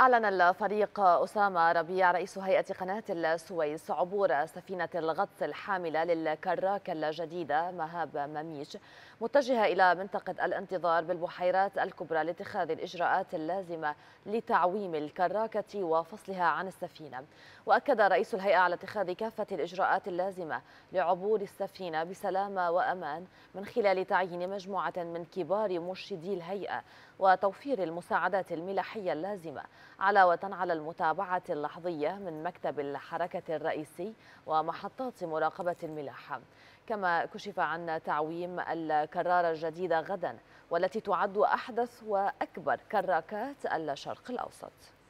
أعلن الفريق أسامة ربيع رئيس هيئة قناة السويس عبور سفينة الغطس الحاملة للكراكة الجديدة مهاب مميش متجهة إلى منطقة الانتظار بالبحيرات الكبرى لاتخاذ الإجراءات اللازمة لتعويم الكراكة وفصلها عن السفينة. وأكد رئيس الهيئة على اتخاذ كافة الإجراءات اللازمة لعبور السفينة بسلامة وأمان من خلال تعيين مجموعة من كبار مرشدي الهيئة وتوفير المساعدات الملاحية اللازمة، علاوة على المتابعة اللحظية من مكتب الحركة الرئيسي ومحطات مراقبة الملاحة. كما كشف عن تعويم الكرارة الجديدة غدا والتي تعد أحدث وأكبر كراكات الشرق الأوسط.